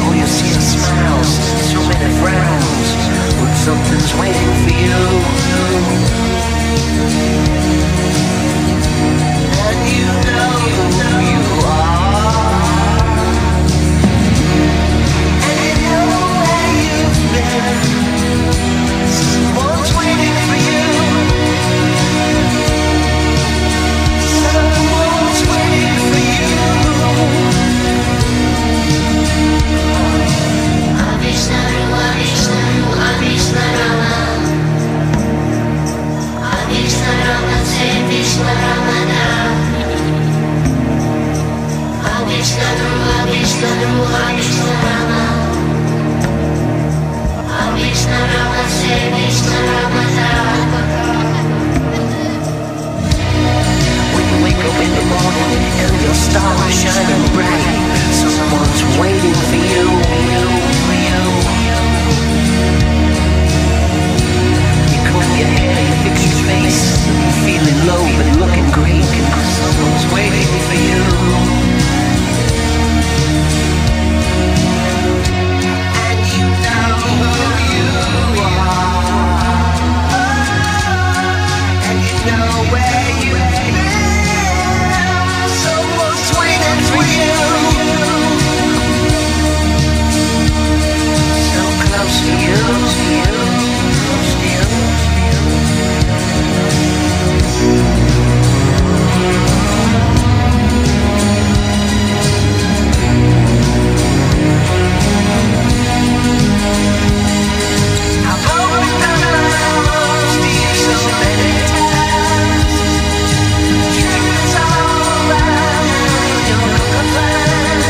all you see is smiles, so many frowns, but something's waiting for you. And you know who you are, and you know where you've been. Someone's waiting for you. Someone's waiting for you. When you wake up in the morning and your star is shining bright, someone's waiting for you. You comb your hair, you fix your face, feeling low but looking great, 'cause someone's waiting for you. And you know who you are, and you know where you are. Someone's waiting for you. Close to you, close to you, close to you. I've opened my arms to you so many times. Dreams all around, you're gonna find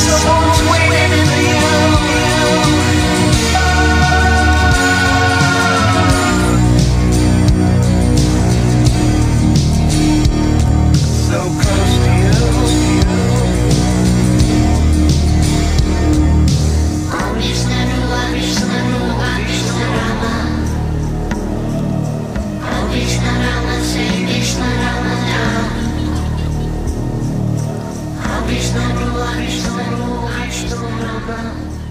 someone's waiting for you. Krishna Rama, Krishna Rama, Krishna Rama.